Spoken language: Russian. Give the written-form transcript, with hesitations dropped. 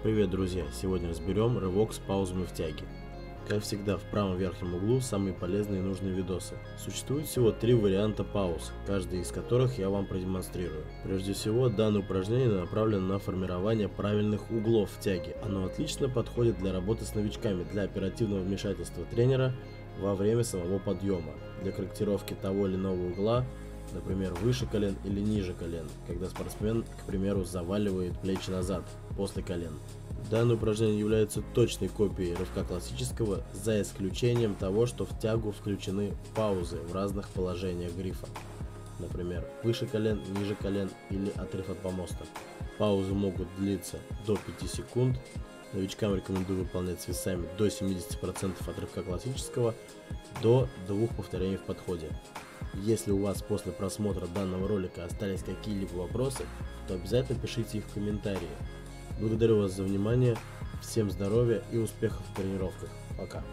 Привет, друзья! Сегодня разберем рывок с паузами в тяге. Как всегда, в правом верхнем углу самые полезные и нужные видосы. Существует всего 3 варианта пауз, каждый из которых я вам продемонстрирую. Прежде всего, данное упражнение направлено на формирование правильных углов в тяге. Оно отлично подходит для работы с новичками, для оперативного вмешательства тренера во время самого подъема, для корректировки того или иного угла, например, выше колен или ниже колен, когда спортсмен, к примеру, заваливает плечи назад после колен. Данное упражнение является точной копией рывка классического, за исключением того, что в тягу включены паузы в разных положениях грифа, например, выше колен, ниже колен или отрыв от помоста. Паузы могут длиться до 5 секунд. Новичкам рекомендую выполнять с весами до 70% от рывка классического, до 2 повторений в подходе. Если у вас после просмотра данного ролика остались какие-либо вопросы, то обязательно пишите их в комментарии. Благодарю вас за внимание, всем здоровья и успехов в тренировках. Пока!